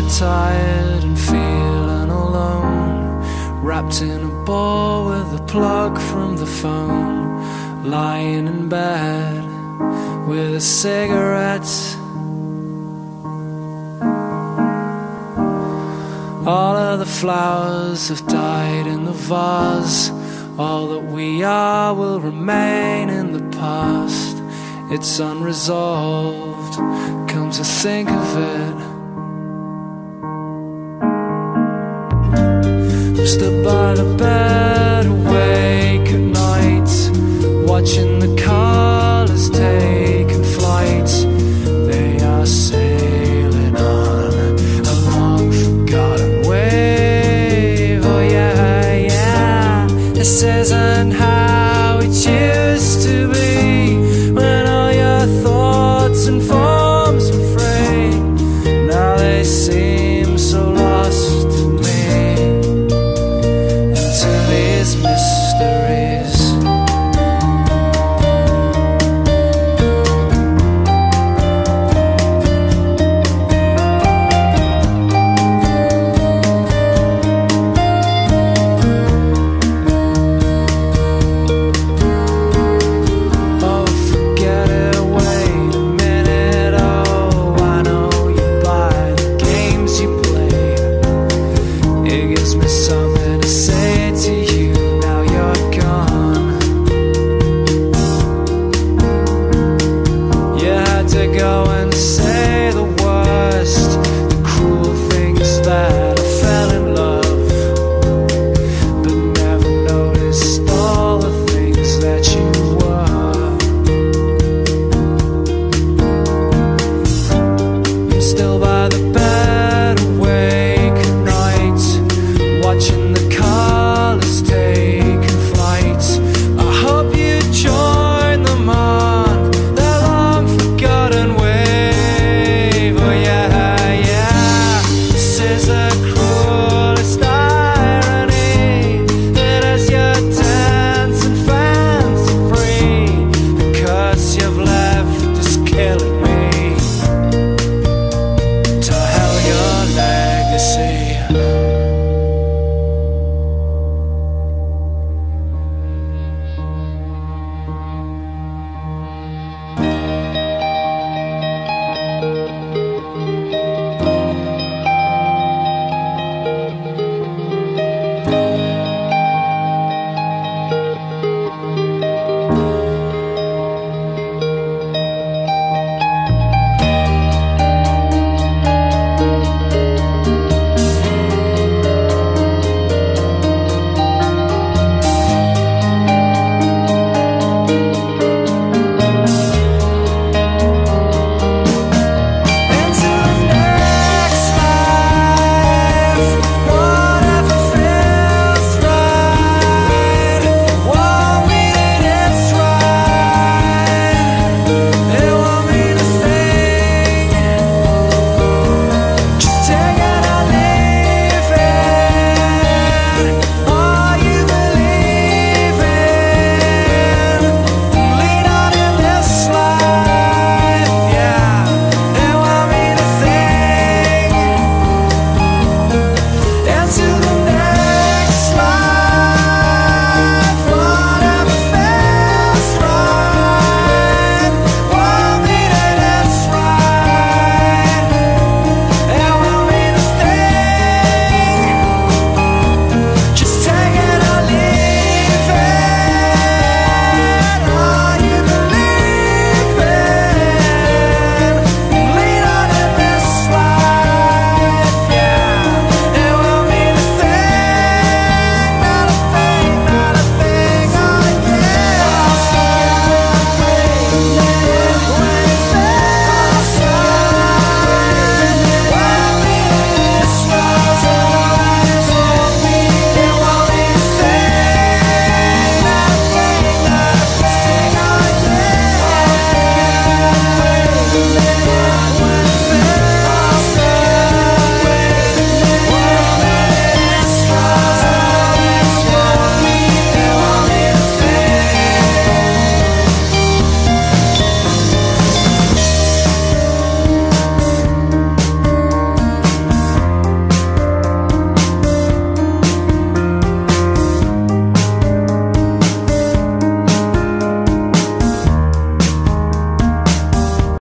you're tired and feeling alone, wrapped in a ball with a plug from the phone, lying in bed with a cigarette. All of the flowers have died in the vase, all that we are will remain in the past. It's unresolved, come to think of it. I'm stood by the bed, awake at night, watching the colours taking flight. They are sailing on a long forgotten wave. Oh yeah, yeah, this isn't how it used to be, when all your thoughts and forms were free. Now they see